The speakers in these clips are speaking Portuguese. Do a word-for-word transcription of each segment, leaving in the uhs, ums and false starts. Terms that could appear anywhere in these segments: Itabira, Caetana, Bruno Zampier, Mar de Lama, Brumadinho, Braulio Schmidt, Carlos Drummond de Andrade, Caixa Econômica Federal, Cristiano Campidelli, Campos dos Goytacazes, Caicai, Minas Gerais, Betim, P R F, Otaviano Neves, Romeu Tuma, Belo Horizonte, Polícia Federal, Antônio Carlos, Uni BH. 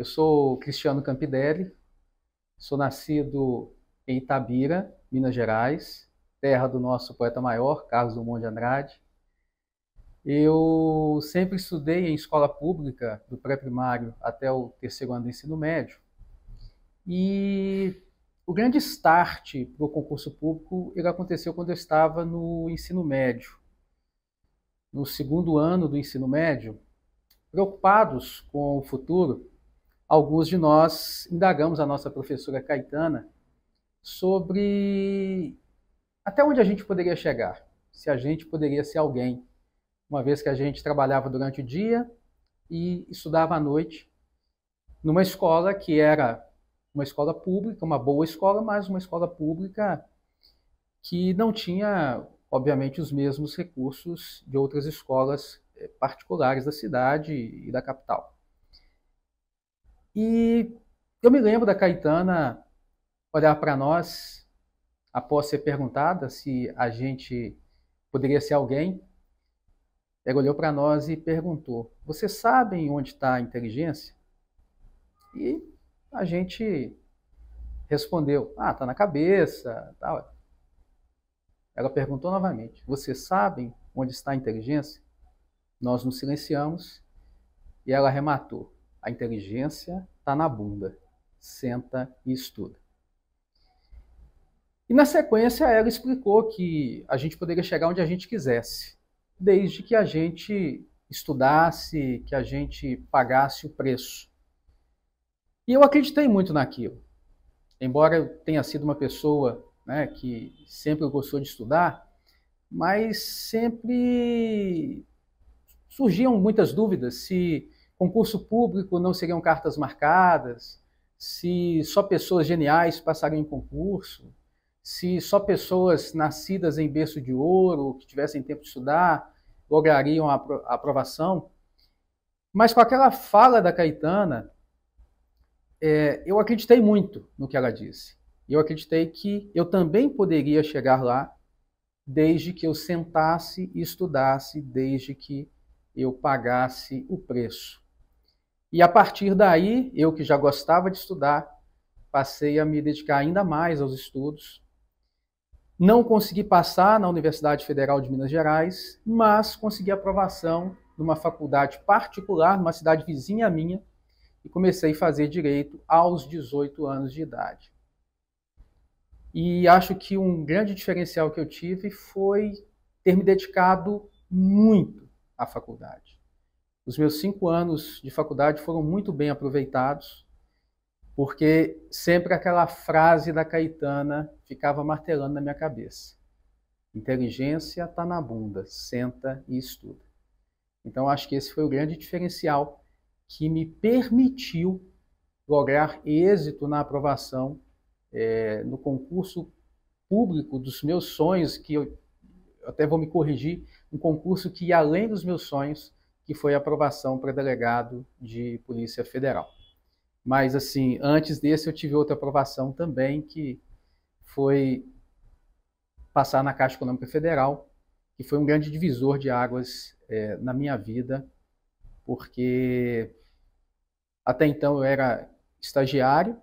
Eu sou Cristiano Campidelli, sou nascido em Itabira, Minas Gerais, terra do nosso poeta maior, Carlos Drummond de Andrade. Eu sempre estudei em escola pública, do pré-primário até o terceiro ano do ensino médio, e o grande start para o concurso público ele aconteceu quando eu estava no ensino médio. No segundo ano do ensino médio, preocupados com o futuro, alguns de nós indagamos a nossa professora Caetana sobre até onde a gente poderia chegar, se a gente poderia ser alguém, uma vez que a gente trabalhava durante o dia e estudava à noite, numa escola que era uma escola pública, uma boa escola, mas uma escola pública que não tinha, obviamente, os mesmos recursos de outras escolas particulares da cidade e da capital. E eu me lembro da Caetana olhar para nós, após ser perguntada se a gente poderia ser alguém. Ela olhou para nós e perguntou, vocês sabem onde está a inteligência? E a gente respondeu, ah, está na cabeça. Tal. Ela perguntou novamente, vocês sabem onde está a inteligência? Nós nos silenciamos e ela arrematou, a inteligência está na bunda, senta e estuda. E na sequência ela explicou que a gente poderia chegar onde a gente quisesse, desde que a gente estudasse, que a gente pagasse o preço. E eu acreditei muito naquilo. Embora eu tenha sido uma pessoa, né, que sempre gostou de estudar, mas sempre surgiam muitas dúvidas se concurso público não seriam cartas marcadas, se só pessoas geniais passariam em concurso, se só pessoas nascidas em berço de ouro, que tivessem tempo de estudar, lograriam a aprovação. Mas com aquela fala da Caetana, é, eu acreditei muito no que ela disse. Eu acreditei que eu também poderia chegar lá, desde que eu sentasse e estudasse, desde que eu pagasse o preço. E a partir daí, eu que já gostava de estudar, passei a me dedicar ainda mais aos estudos. Não consegui passar na Universidade Federal de Minas Gerais, mas consegui aprovação numa faculdade particular, numa cidade vizinha à minha, e comecei a fazer direito aos dezoito anos de idade. E acho que um grande diferencial que eu tive foi ter me dedicado muito à faculdade. Os meus cinco anos de faculdade foram muito bem aproveitados, porque sempre aquela frase da Caetana ficava martelando na minha cabeça. Inteligência está na bunda, senta e estuda. Então, acho que esse foi o grande diferencial que me permitiu lograr êxito na aprovação é, no concurso público dos meus sonhos, que eu até vou me corrigir, um concurso que ia além dos meus sonhos, que foi a aprovação para delegado de Polícia Federal. Mas, assim, antes desse eu tive outra aprovação também, que foi passar na Caixa Econômica Federal, que foi um grande divisor de águas é, na minha vida, porque até então eu era estagiário,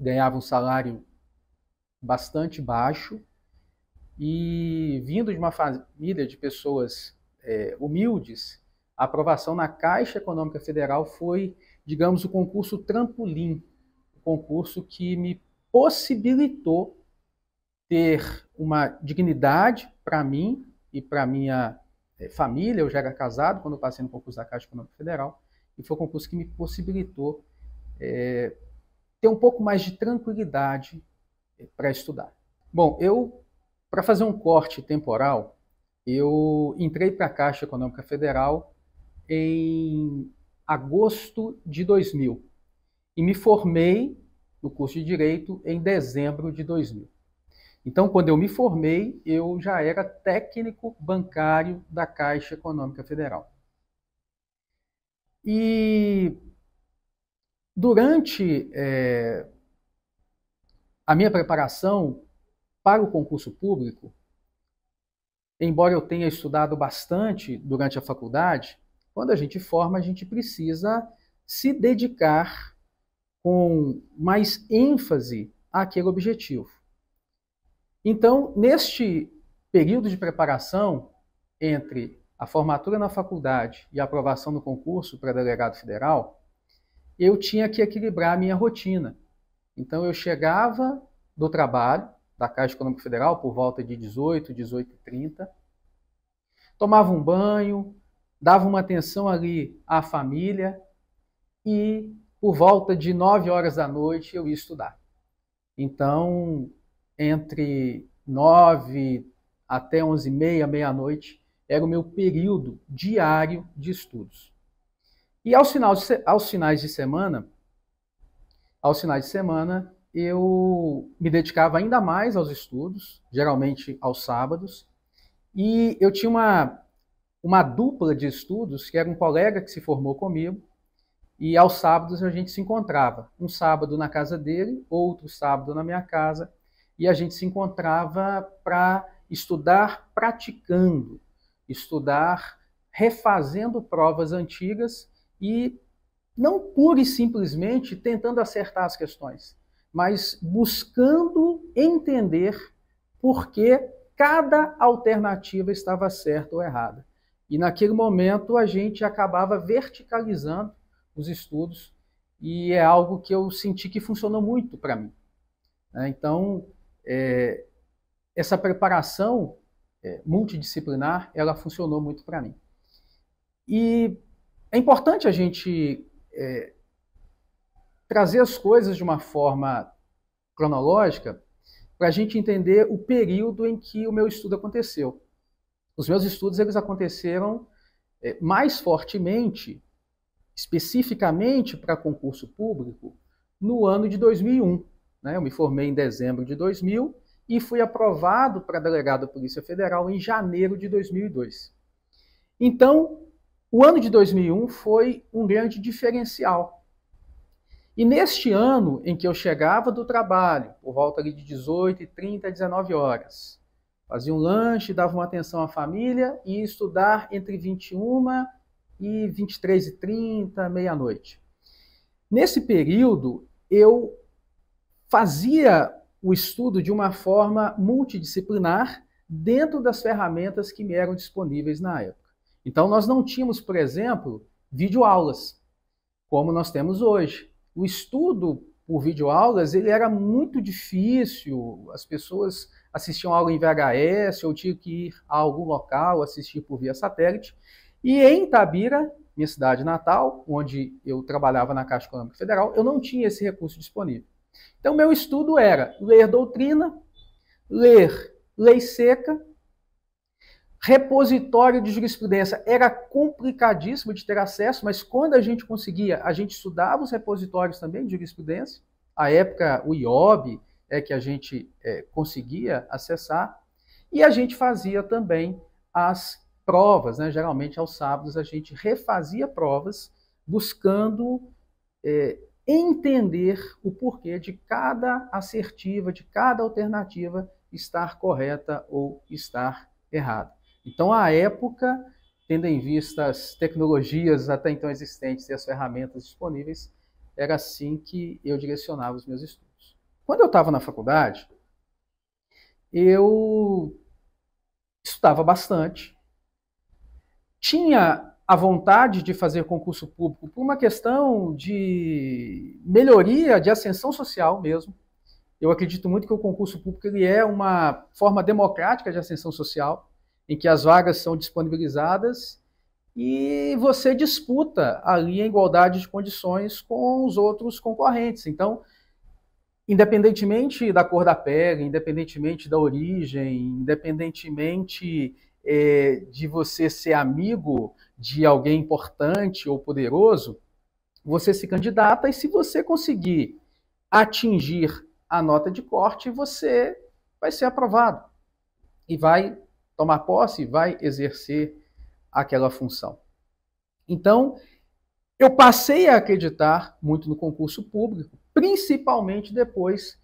ganhava um salário bastante baixo, e vindo de uma família de pessoas é, humildes, a aprovação na Caixa Econômica Federal foi, digamos, o concurso trampolim, o concurso que me possibilitou ter uma dignidade para mim e para minha família. Eu já era casado quando eu passei no concurso da Caixa Econômica Federal, e foi o concurso que me possibilitou é, ter um pouco mais de tranquilidade para estudar. Bom, eu, para fazer um corte temporal, eu entrei para a Caixa Econômica Federal em agosto de dois mil e me formei no curso de Direito em dezembro de dois mil. Então, quando eu me formei, eu já era técnico bancário da Caixa Econômica Federal. E durante é, a minha preparação para o concurso público, embora eu tenha estudado bastante durante a faculdade, quando a gente forma, a gente precisa se dedicar com mais ênfase àquele objetivo. Então, neste período de preparação entre a formatura na faculdade e a aprovação no concurso para delegado federal, eu tinha que equilibrar a minha rotina. Então, eu chegava do trabalho da Caixa Econômica Federal por volta de dezoito, dezoito e trinta, tomava um banho, dava uma atenção ali à família e, por volta de nove horas da noite, eu ia estudar. Então, entre nove até onze e meia, meia-noite, era o meu período diário de estudos. E aos finais, aos finais de semana, aos finais de semana, eu me dedicava ainda mais aos estudos, geralmente aos sábados, e eu tinha uma, uma dupla de estudos, que era um colega que se formou comigo, e aos sábados a gente se encontrava, um sábado na casa dele, outro sábado na minha casa, e a gente se encontrava para estudar praticando, estudar refazendo provas antigas e não pura e simplesmente tentando acertar as questões, mas buscando entender por que cada alternativa estava certa ou errada. E naquele momento a gente acabava verticalizando os estudos e é algo que eu senti que funcionou muito para mim. Então, é, essa preparação é, multidisciplinar, ela funcionou muito para mim. E é importante a gente é, trazer as coisas de uma forma cronológica para a gente entender o período em que o meu estudo aconteceu. Os meus estudos eles aconteceram é, mais fortemente, especificamente para concurso público, no ano de dois mil e um. Né? Eu me formei em dezembro de dois mil e fui aprovado para delegado da Polícia Federal em janeiro de dois mil e dois. Então, o ano de dois mil e um foi um grande diferencial. E neste ano em que eu chegava do trabalho, por volta ali de dezoito e trinta a dezenove horas, fazia um lanche, dava uma atenção à família e ia estudar entre vinte e uma e vinte e três e trinta, meia-noite. Nesse período, eu fazia o estudo de uma forma multidisciplinar dentro das ferramentas que me eram disponíveis na época. Então, nós não tínhamos, por exemplo, videoaulas, como nós temos hoje. O estudo por videoaulas ele era muito difícil, as pessoas assistiam aula em V H S, ou tinham que ir a algum local assistir por via satélite. E em Itabira, minha cidade natal, onde eu trabalhava na Caixa Econômica Federal, eu não tinha esse recurso disponível. Então, meu estudo era ler doutrina, ler lei seca, repositório de jurisprudência era complicadíssimo de ter acesso, mas quando a gente conseguia, a gente estudava os repositórios também de jurisprudência. À época, o I O B é que a gente é, conseguia acessar. E a gente fazia também as provas, né? Geralmente aos sábados a gente refazia provas buscando é, entender o porquê de cada assertiva, de cada alternativa estar correta ou estar errada. Então, à época, tendo em vista as tecnologias até então existentes e as ferramentas disponíveis, era assim que eu direcionava os meus estudos. Quando eu estava na faculdade, eu estudava bastante, tinha a vontade de fazer concurso público por uma questão de melhoria, de ascensão social mesmo. Eu acredito muito que o concurso público ele é uma forma democrática de ascensão social, em que as vagas são disponibilizadas e você disputa ali a igualdade de condições com os outros concorrentes. Então, independentemente da cor da pele, independentemente da origem, independentemente é, de você ser amigo de alguém importante ou poderoso, você se candidata e se você conseguir atingir a nota de corte, você vai ser aprovado e vai tomar posse e vai exercer aquela função. Então, eu passei a acreditar muito no concurso público, principalmente depois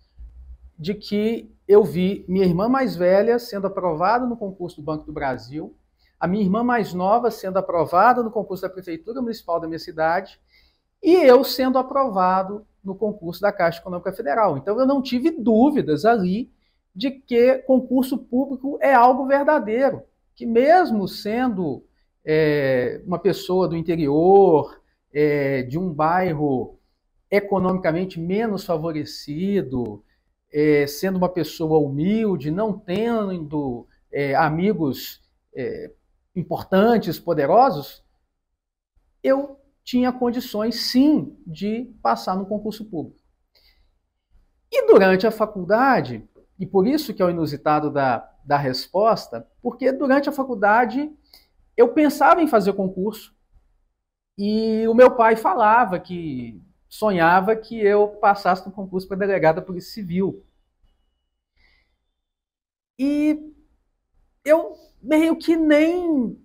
de que eu vi minha irmã mais velha sendo aprovada no concurso do Banco do Brasil, a minha irmã mais nova sendo aprovada no concurso da Prefeitura Municipal da minha cidade, e eu sendo aprovado no concurso da Caixa Econômica Federal. Então eu não tive dúvidas ali de que concurso público é algo verdadeiro, que mesmo sendo é, uma pessoa do interior, é, de um bairro economicamente menos favorecido, é, sendo uma pessoa humilde, não tendo é, amigos é, importantes, poderosos, eu tinha condições, sim, de passar no concurso público. E durante a faculdade, e por isso que é o inusitado da, da resposta, porque durante a faculdade eu pensava em fazer concurso e o meu pai falava que sonhava que eu passasse no concurso para delegada da Polícia Civil. E eu meio que nem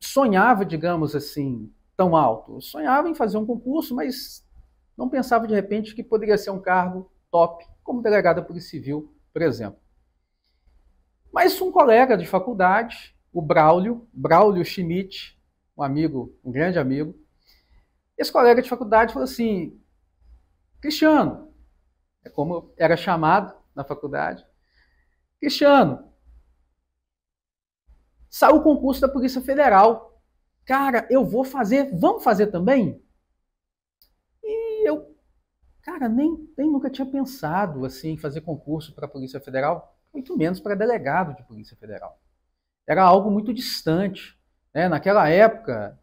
sonhava, digamos assim, tão alto. Eu sonhava em fazer um concurso, mas não pensava de repente que poderia ser um cargo top, como delegada da Polícia Civil, por exemplo. Mas um colega de faculdade, o Braulio, Braulio Schmidt, um amigo, um grande amigo, esse colega de faculdade falou assim: Cristiano, é como eu era chamado na faculdade, Cristiano, saiu o concurso da Polícia Federal. Cara, eu vou fazer, vamos fazer também? E eu, cara, nem, nem nunca tinha pensado assim, em fazer concurso para a Polícia Federal, muito menos para delegado de Polícia Federal. Era algo muito distante, né? Naquela época,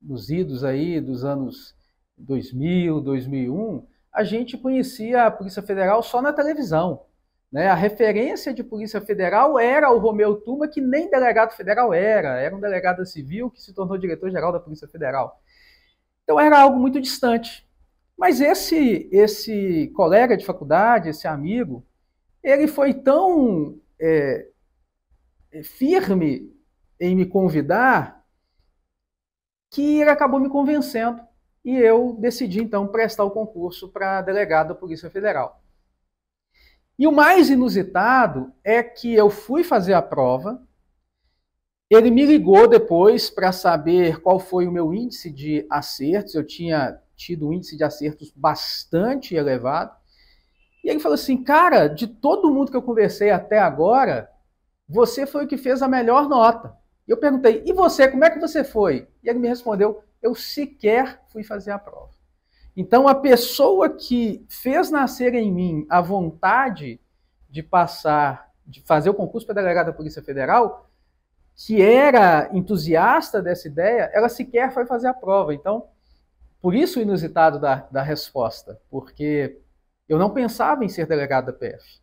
nos idos aí dos anos dois mil, dois mil e um, a gente conhecia a Polícia Federal só na televisão, né? A referência de Polícia Federal era o Romeu Tuma, que nem delegado federal era, era um delegado civil que se tornou diretor-geral da Polícia Federal. Então era algo muito distante. Mas esse, esse colega de faculdade, esse amigo, ele foi tão... É, firme em me convidar, que ele acabou me convencendo e eu decidi, então, prestar o concurso para delegado da Polícia Federal. E o mais inusitado é que eu fui fazer a prova, ele me ligou depois para saber qual foi o meu índice de acertos, eu tinha tido um índice de acertos bastante elevado, e ele falou assim: cara, de todo mundo que eu conversei até agora, você foi o que fez a melhor nota. Eu perguntei: e você, como é que você foi? E ele me respondeu: eu sequer fui fazer a prova. Então, a pessoa que fez nascer em mim a vontade de passar, de fazer o concurso para delegado da Polícia Federal, que era entusiasta dessa ideia, ela sequer foi fazer a prova. Então, por isso o inusitado da, da resposta, porque eu não pensava em ser delegado da P F.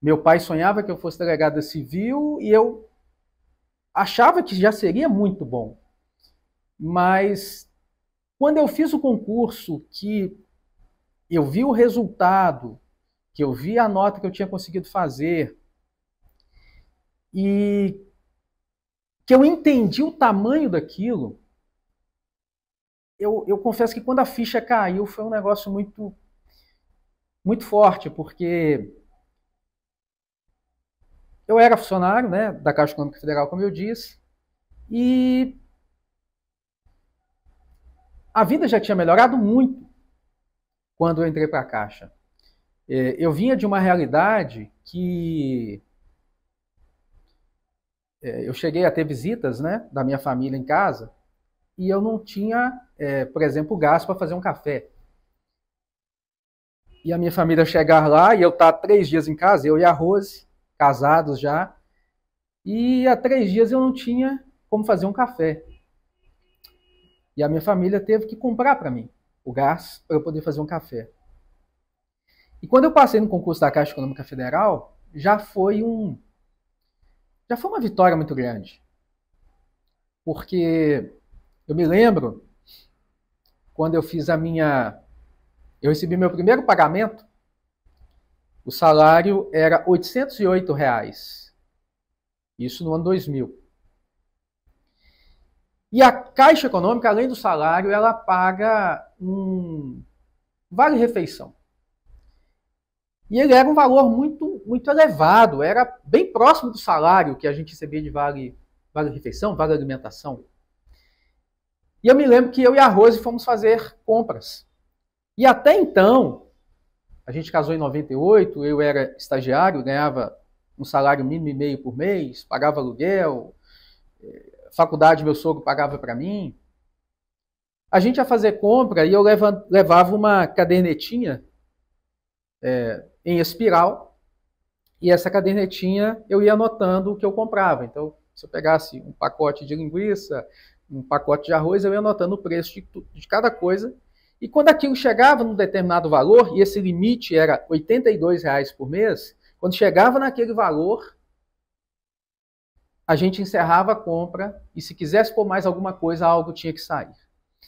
Meu pai sonhava que eu fosse delegada civil e eu achava que já seria muito bom. Mas quando eu fiz o concurso, que eu vi o resultado, que eu vi a nota que eu tinha conseguido fazer e que eu entendi o tamanho daquilo, eu, eu confesso que quando a ficha caiu foi um negócio muito, muito forte, porque... eu era funcionário, né, da Caixa Econômica Federal, como eu disse, e a vida já tinha melhorado muito quando eu entrei para a Caixa. Eu vinha de uma realidade que... eu cheguei a ter visitas, né, da minha família em casa e eu não tinha, por exemplo, gasto para fazer um café. E a minha família chegar lá e eu estar três dias em casa, eu e a Rose... casados já, e há três dias eu não tinha como fazer um café. E a minha família teve que comprar para mim o gás para eu poder fazer um café. E quando eu passei no concurso da Caixa Econômica Federal, já foi um já foi uma vitória muito grande. Porque eu me lembro quando eu fiz a minha eu recebi meu primeiro pagamento. O salário era oitocentos e oito reais, isso no ano dois mil. E a Caixa Econômica, além do salário, ela paga um vale-refeição. E ele era um valor muito, muito elevado, era bem próximo do salário que a gente recebia de vale, vale-refeição, vale-alimentação. E eu me lembro que eu e a Rose fomos fazer compras. E até então, a gente casou em noventa e oito, eu era estagiário, ganhava um salário mínimo e meio por mês, pagava aluguel, faculdade meu sogro pagava para mim. A gente ia fazer compra e eu leva, levava uma cadernetinha é, em espiral, e essa cadernetinha eu ia anotando o que eu comprava. Então, se eu pegasse um pacote de linguiça, um pacote de arroz, eu ia anotando o preço de, de cada coisa. E quando aquilo chegava num determinado valor, e esse limite era oitenta e dois reais por mês, quando chegava naquele valor, a gente encerrava a compra e se quisesse pôr mais alguma coisa, algo tinha que sair.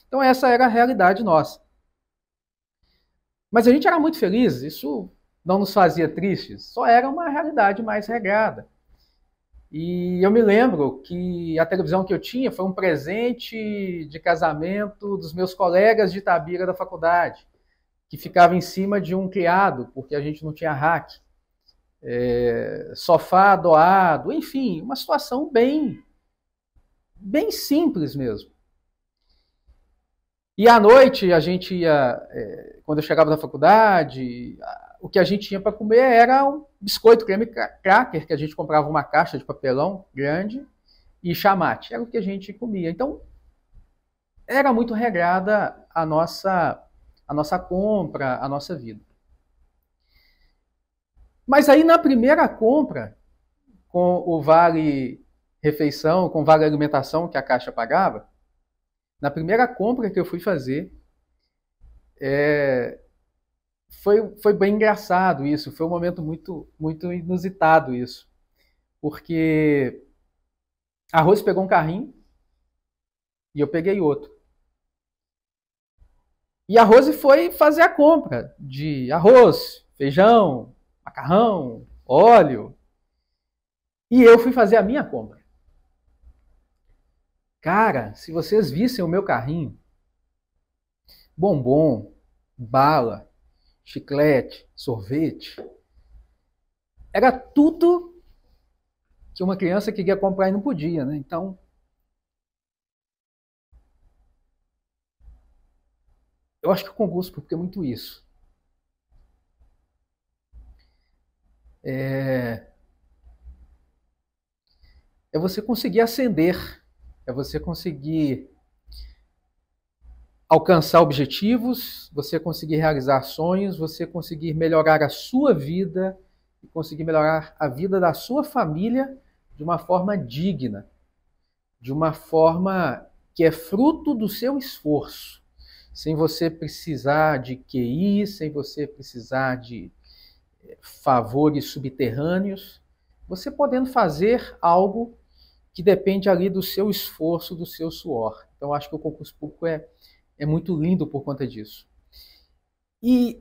Então essa era a realidade nossa. Mas a gente era muito feliz, isso não nos fazia tristes, só era uma realidade mais regrada. E eu me lembro que a televisão que eu tinha foi um presente de casamento dos meus colegas de Itabira da faculdade, que ficava em cima de um criado, porque a gente não tinha rack, é, sofá doado, enfim, uma situação bem, bem simples mesmo. E à noite a gente ia, é, quando eu chegava da faculdade, o que a gente tinha para comer era um biscoito creme cracker, que a gente comprava uma caixa de papelão grande, e chamate. Era o que a gente comia. Então, era muito regrada a nossa, a nossa compra, a nossa vida. Mas aí, na primeira compra, com o Vale Refeição, com o Vale Alimentação que a Caixa pagava, na primeira compra que eu fui fazer, é... Foi, foi bem engraçado isso, foi um momento muito, muito inusitado isso, porque a Rose pegou um carrinho e eu peguei outro. E a Rose foi fazer a compra de arroz, feijão, macarrão, óleo, e eu fui fazer a minha compra. Cara, se vocês vissem o meu carrinho, bombom, bala, chiclete, sorvete, era tudo que uma criança queria comprar e não podia, né? Então, eu acho que o concurso porque é muito isso. É... é você conseguir ascender, é você conseguir alcançar objetivos, você conseguir realizar sonhos, você conseguir melhorar a sua vida e conseguir melhorar a vida da sua família de uma forma digna, de uma forma que é fruto do seu esforço, sem você precisar de Q I, sem você precisar de favores subterrâneos, você podendo fazer algo que depende ali do seu esforço, do seu suor. Então, acho que o concurso público é É muito lindo por conta disso. E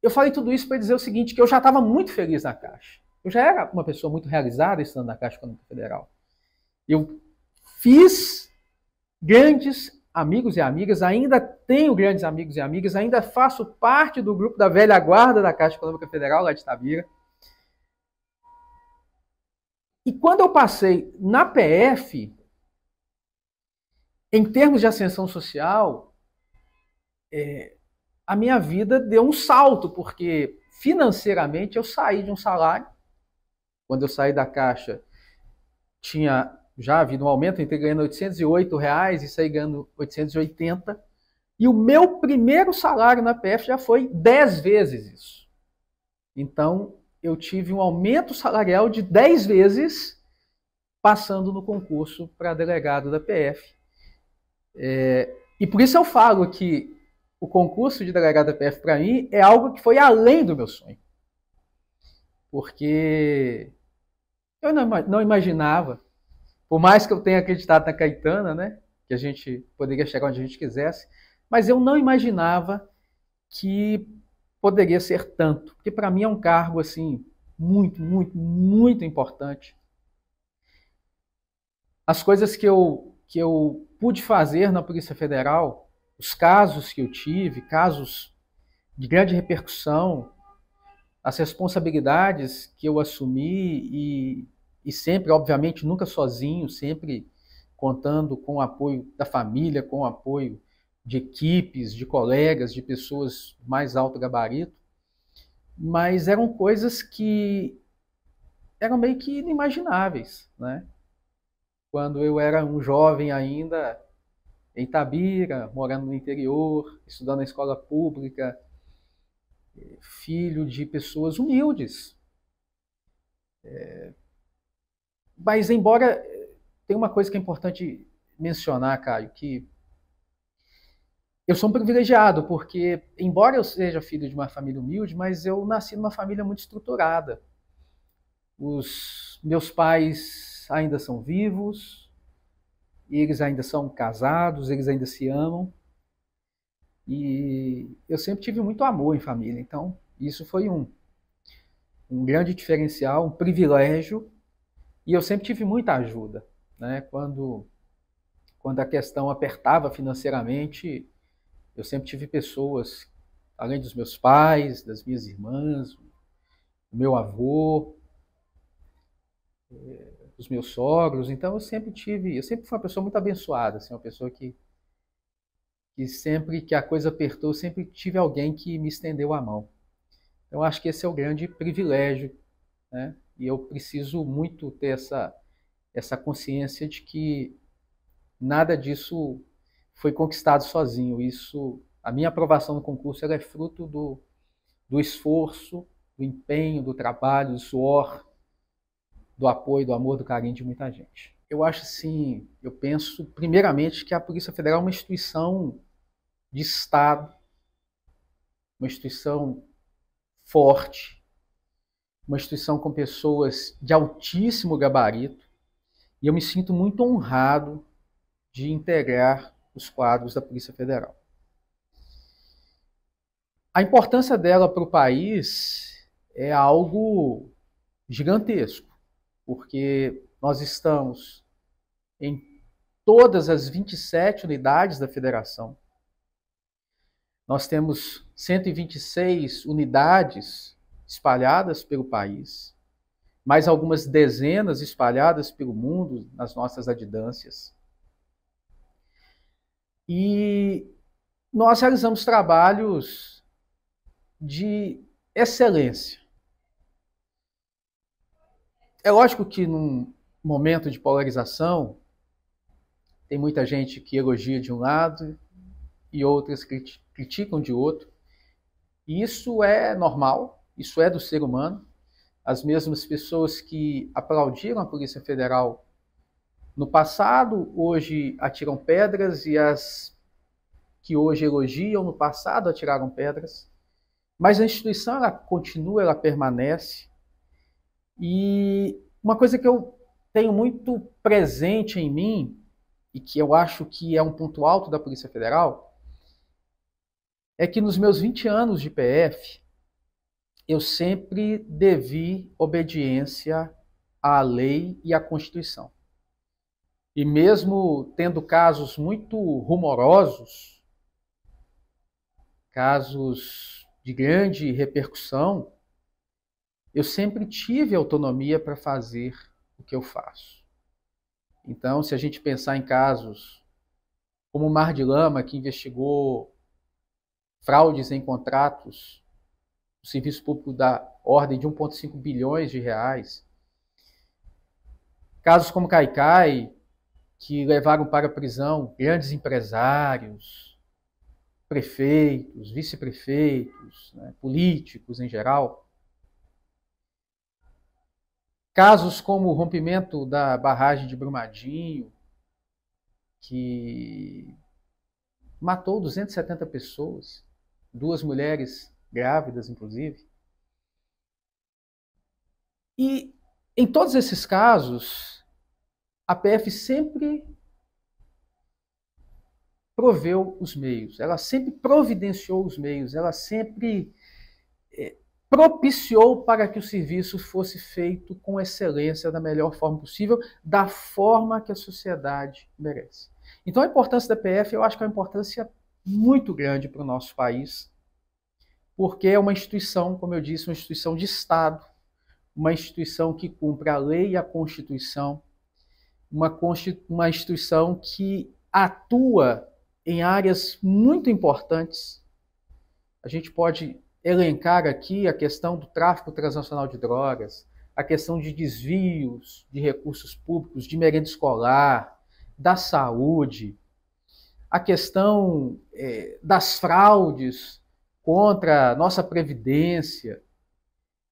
eu falei tudo isso para dizer o seguinte, que eu já estava muito feliz na Caixa. Eu já era uma pessoa muito realizada estando na Caixa Econômica Federal. Eu fiz grandes amigos e amigas, ainda tenho grandes amigos e amigas, ainda faço parte do grupo da velha guarda da Caixa Econômica Federal, lá de Itabira. E quando eu passei na P F... em termos de ascensão social, é, a minha vida deu um salto, porque financeiramente eu saí de um salário. Quando eu saí da Caixa, tinha já havido um aumento, entrei ganhando oitocentos e oito reais e saí ganhando oitocentos e oitenta. E o meu primeiro salário na P F já foi dez vezes isso. Então, eu tive um aumento salarial de dez vezes passando no concurso para delegado da P F. É, e por isso eu falo que o concurso de delegado da P F para mim é algo que foi além do meu sonho. Porque eu não, não imaginava, por mais que eu tenha acreditado na Caetana, né, que a gente poderia chegar onde a gente quisesse, mas eu não imaginava que poderia ser tanto. Porque para mim é um cargo assim, muito, muito, muito importante. As coisas que eu, que eu pude fazer na Polícia Federal, os casos que eu tive, casos de grande repercussão, as responsabilidades que eu assumi e, e sempre, obviamente, nunca sozinho, sempre contando com o apoio da família, com o apoio de equipes, de colegas, de pessoas mais alto gabarito, mas eram coisas que eram meio que inimagináveis, né? Quando eu era um jovem ainda, em Itabira, morando no interior, estudando na escola pública, filho de pessoas humildes. É... Mas, embora, tem uma coisa que é importante mencionar, Caio, que eu sou um privilegiado, porque, embora eu seja filho de uma família humilde, mas eu nasci numa família muito estruturada. Os meus pais ainda são vivos, eles ainda são casados, eles ainda se amam. E eu sempre tive muito amor em família, então isso foi um, um grande diferencial, um privilégio. E eu sempre tive muita ajuda, né? Quando, quando a questão apertava financeiramente, eu sempre tive pessoas, além dos meus pais, das minhas irmãs, do meu avô, dos meus sogros. Então eu sempre tive, eu sempre fui uma pessoa muito abençoada, assim, uma pessoa que, que sempre que a coisa apertou, eu sempre tive alguém que me estendeu a mão. Eu acho que esse é o grande privilégio, né? E eu preciso muito ter essa, essa consciência de que nada disso foi conquistado sozinho. Isso, a minha aprovação no concurso, ela é fruto do, do esforço, do empenho, do trabalho, do suor, do apoio, do amor, do carinho de muita gente. Eu acho assim, eu penso primeiramente que a Polícia Federal é uma instituição de Estado, uma instituição forte, uma instituição com pessoas de altíssimo gabarito, e eu me sinto muito honrado de integrar os quadros da Polícia Federal. A importância dela para o país é algo gigantesco, porque nós estamos em todas as vinte e sete unidades da federação. Nós temos cento e vinte e seis unidades espalhadas pelo país, mais algumas dezenas espalhadas pelo mundo nas nossas adidâncias. E nós realizamos trabalhos de excelência. É lógico que num momento de polarização tem muita gente que elogia de um lado e outras crit- criticam de outro. E isso é normal, isso é do ser humano. As mesmas pessoas que aplaudiram a Polícia Federal no passado, hoje atiram pedras, e as que hoje elogiam no passado atiraram pedras. Mas a instituição, ela continua, ela permanece. E uma coisa que eu tenho muito presente em mim, e que eu acho que é um ponto alto da Polícia Federal, é que nos meus vinte anos de P F, eu sempre devi obediência à lei e à Constituição. E mesmo tendo casos muito rumorosos, casos de grande repercussão, eu sempre tive autonomia para fazer o que eu faço. Então, se a gente pensar em casos como o Mar de Lama, que investigou fraudes em contratos do serviço público da ordem de um vírgula cinco bilhões de reais, casos como Caicai, que levaram para a prisão grandes empresários, prefeitos, vice-prefeitos, né, políticos em geral, casos como o rompimento da barragem de Brumadinho, que matou duzentas e setenta pessoas, duas mulheres grávidas, inclusive. E em todos esses casos, a P F sempre proveu os meios, ela sempre providenciou os meios, ela sempre... É, propiciou para que o serviço fosse feito com excelência, da melhor forma possível, da forma que a sociedade merece. Então a importância da P F, eu acho que é uma importância muito grande para o nosso país, porque é uma instituição, como eu disse, uma instituição de Estado, uma instituição que cumpre a lei e a Constituição, uma, uma instituição que atua em áreas muito importantes. A gente pode elencar aqui a questão do tráfico transnacional de drogas, a questão de desvios de recursos públicos, de merenda escolar, da saúde, a questão eh, das fraudes contra a nossa Previdência,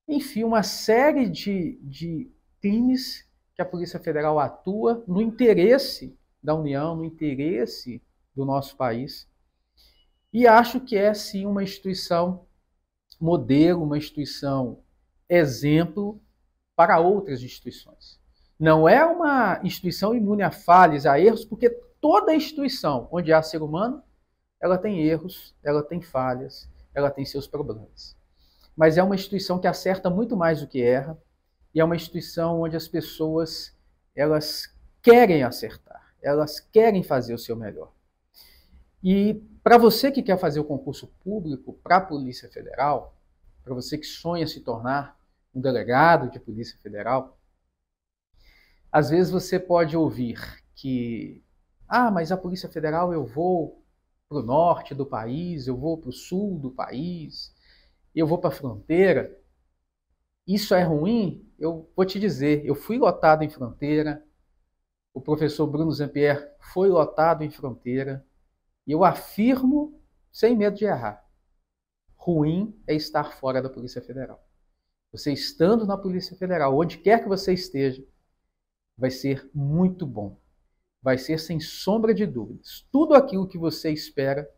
enfim, uma série de, de crimes que a Polícia Federal atua no interesse da União, no interesse do nosso país. E acho que é, sim, uma instituição modelo, uma instituição exemplo para outras instituições. Não é uma instituição imune a falhas, a erros, porque toda instituição onde há ser humano, ela tem erros, ela tem falhas, ela tem seus problemas. Mas é uma instituição que acerta muito mais do que erra, e é uma instituição onde as pessoas, elas querem acertar, elas querem fazer o seu melhor. E para você que quer fazer o concurso público para a Polícia Federal, para você que sonha se tornar um delegado de Polícia Federal, às vezes você pode ouvir que, ah, mas a Polícia Federal eu vou para o norte do país, eu vou para o sul do país, eu vou para a fronteira. Isso é ruim? Eu vou te dizer, eu fui lotado em fronteira, o professor Bruno Zampier foi lotado em fronteira, e eu afirmo, sem medo de errar, ruim é estar fora da Polícia Federal. Você estando na Polícia Federal, onde quer que você esteja, vai ser muito bom. Vai ser, sem sombra de dúvidas, tudo aquilo que você espera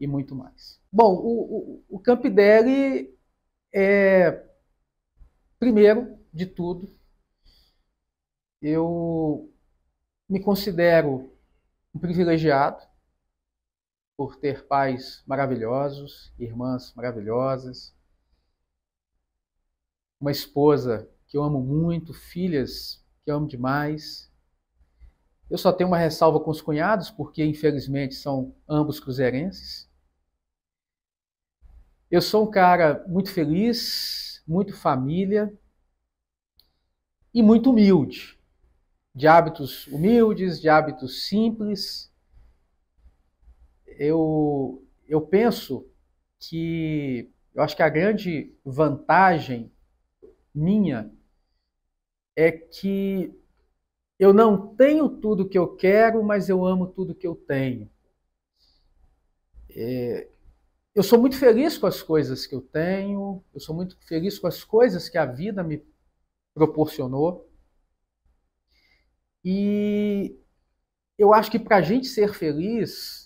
e muito mais. Bom, o, o, o Campidelli é, primeiro de tudo, eu me considero um privilegiado, por ter pais maravilhosos, irmãs maravilhosas, uma esposa que eu amo muito, filhas que eu amo demais. Eu só tenho uma ressalva com os cunhados, porque infelizmente são ambos cruzeirenses. Eu sou um cara muito feliz, muito família e muito humilde, de hábitos humildes, de hábitos simples. Eu, eu penso que, eu acho que a grande vantagem minha é que eu não tenho tudo que eu quero, mas eu amo tudo que eu tenho. É, eu sou muito feliz com as coisas que eu tenho, eu sou muito feliz com as coisas que a vida me proporcionou. E eu acho que para a gente ser feliz,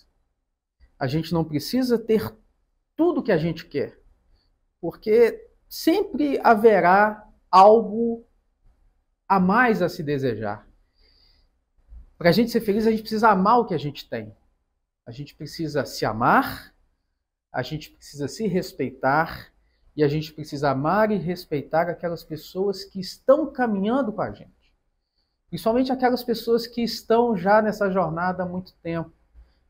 a gente não precisa ter tudo que a gente quer, porque sempre haverá algo a mais a se desejar. Para a gente ser feliz, a gente precisa amar o que a gente tem. A gente precisa se amar, a gente precisa se respeitar, e a gente precisa amar e respeitar aquelas pessoas que estão caminhando com a gente. Principalmente aquelas pessoas que estão já nessa jornada há muito tempo.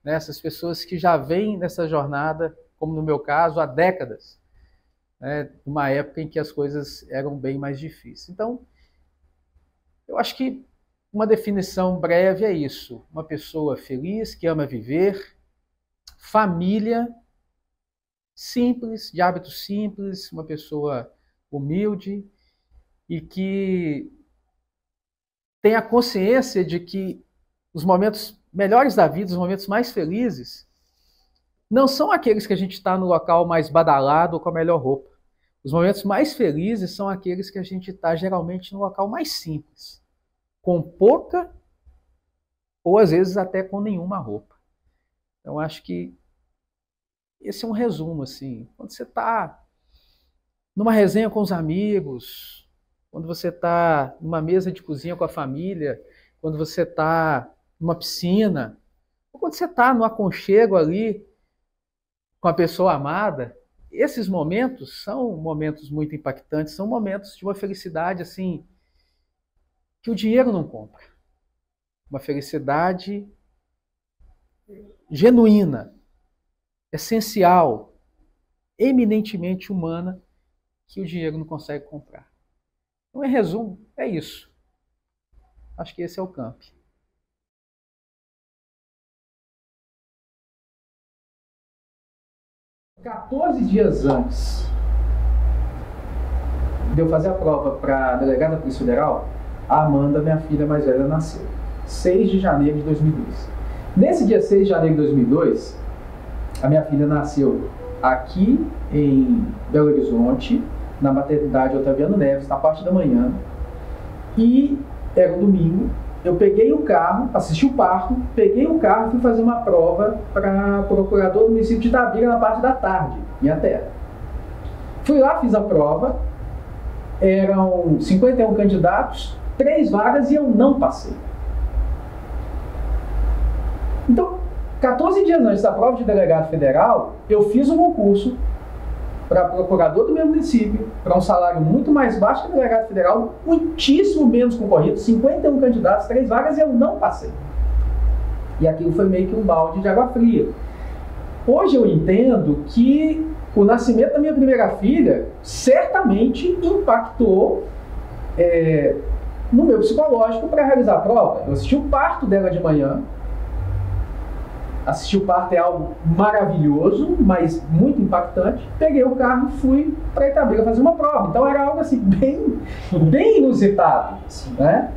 Essas pessoas que já vêm nessa jornada, como no meu caso, há décadas, né, uma época em que as coisas eram bem mais difíceis. Então, eu acho que uma definição breve é isso. Uma pessoa feliz, que ama viver, família, simples, de hábitos simples, uma pessoa humilde e que tem a consciência de que os momentos melhores da vida, os momentos mais felizes, não são aqueles que a gente está no local mais badalado ou com a melhor roupa. Os momentos mais felizes são aqueles que a gente está geralmente no local mais simples, com pouca ou às vezes até com nenhuma roupa. Então acho que esse é um resumo, assim. Quando você está numa resenha com os amigos, quando você está numa mesa de cozinha com a família, quando você está numa piscina, ou quando você está no aconchego ali com a pessoa amada, esses momentos são momentos muito impactantes, são momentos de uma felicidade assim que o dinheiro não compra. Uma felicidade genuína, essencial, eminentemente humana, que o dinheiro não consegue comprar. Então, em resumo, é isso. Acho que esse é o campo. quatorze dias antes de eu fazer a prova para a delegada da Polícia Federal, a Amanda, minha filha mais velha, nasceu. seis de janeiro de dois mil e dois. Nesse dia seis de janeiro de dois mil e dois, a minha filha nasceu aqui em Belo Horizonte, na maternidade Otaviano Neves, na parte da manhã. E era um domingo, eu peguei o carro, assisti o parto, peguei o carro e fui fazer uma prova para procurador do município de Itabira na parte da tarde, minha terra. Fui lá, fiz a prova, eram cinquenta e um candidatos, três vagas e eu não passei. Então, quatorze dias antes da prova de delegado federal, eu fiz um concurso para procurador do meu município, para um salário muito mais baixo que o delegado federal, muitíssimo menos concorrido, cinquenta e um candidatos, três vagas, e eu não passei. E aquilo foi meio que um balde de água fria. Hoje eu entendo que o nascimento da minha primeira filha certamente impactou é, no meu psicológico para realizar a prova. Eu assisti o parto dela de manhã. Assistir o parto é algo maravilhoso, mas muito impactante. Peguei o carro e fui para Itabira fazer uma prova. Então era algo assim, bem, bem inusitado, né?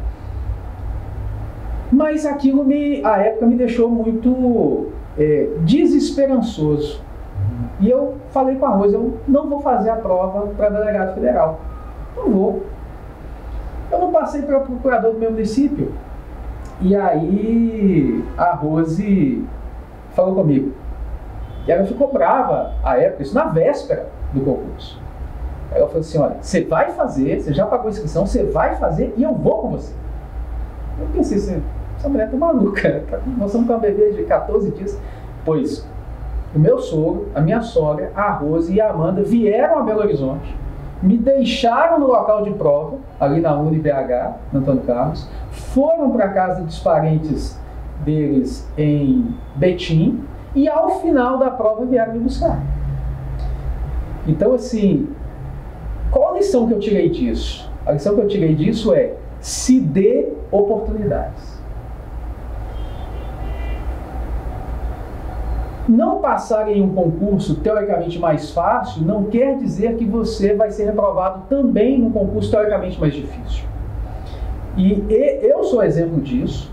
Mas aquilo, me, à época, me deixou muito é, desesperançoso. E eu falei com a Rosa, eu não vou fazer a prova para delegado federal. Não vou. Eu não passei para procurador do meu município. E aí a Rose falou comigo. E ela ficou brava à época, isso na véspera do concurso. Ela falou assim, olha, você vai fazer, você já pagou a inscrição, você vai fazer e eu vou com você. Eu pensei assim, essa mulher tá maluca, nós estamos com uma bebê de quatorze dias. Pois, o meu sogro, a minha sogra, a Rose e a Amanda vieram a Belo Horizonte, me deixaram no local de prova, ali na Uni B H, no Antônio Carlos, foram para a casa dos parentes deles em Betim e ao final da prova vieram me buscar. Então, assim, qual a lição que eu tirei disso? A lição que eu tirei disso é, se dê oportunidades. Não passar em um concurso teoricamente mais fácil não quer dizer que você vai ser reprovado também num concurso teoricamente mais difícil. E eu sou exemplo disso,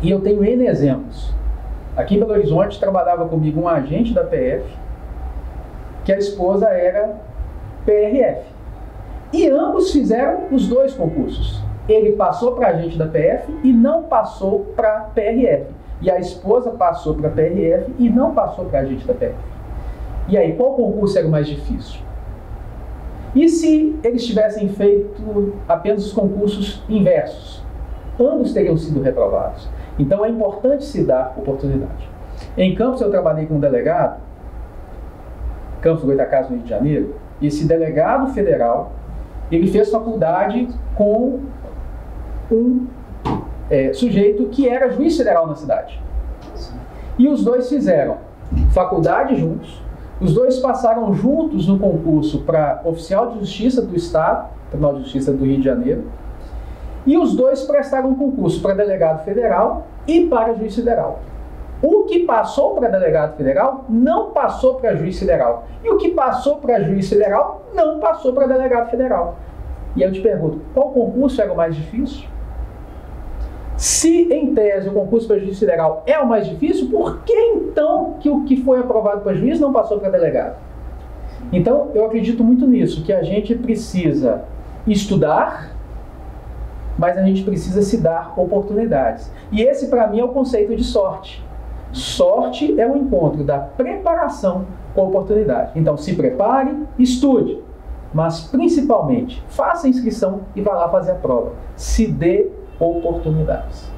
e eu tenho N exemplos. Aqui em Belo Horizonte trabalhava comigo um agente da P F, que a esposa era P R F. E ambos fizeram os dois concursos. Ele passou para agente da P F e não passou para P R F. E a esposa passou para P R F e não passou para agente da P F. E aí, qual concurso era o mais difícil? E se eles tivessem feito apenas os concursos inversos? Ambos teriam sido reprovados. Então é importante se dar oportunidade. Em Campos eu trabalhei com um delegado, Campos dos Goytacazes, no Rio de Janeiro. Esse delegado federal, ele fez faculdade com um é, sujeito que era juiz federal na cidade. E os dois fizeram faculdade juntos. Os dois passaram juntos no concurso para oficial de justiça do Estado, Tribunal de Justiça do Rio de Janeiro, e os dois prestaram um concurso para delegado federal e para juiz federal. O que passou para delegado federal não passou para juiz federal. E o que passou para juiz federal não passou para delegado federal. E eu te pergunto, qual concurso era o mais difícil? Se, em tese, o concurso para juiz federal é o mais difícil, por que, então, que o que foi aprovado para juiz não passou para delegado? Então, eu acredito muito nisso, que a gente precisa estudar, mas a gente precisa se dar oportunidades. E esse, para mim, é o conceito de sorte. Sorte é o encontro da preparação com a oportunidade. Então, se prepare, estude, mas, principalmente, faça a inscrição e vá lá fazer a prova. Se dê oportunidades.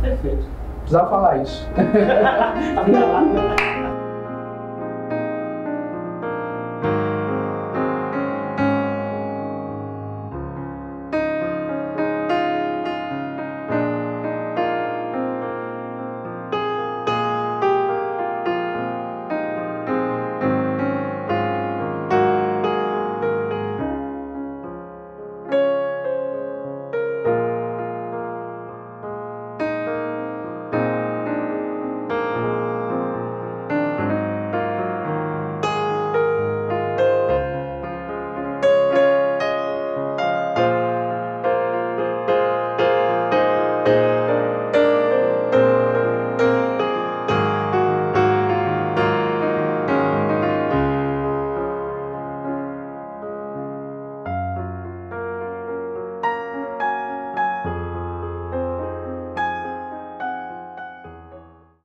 Perfeito. Perfeito. Precisava falar isso.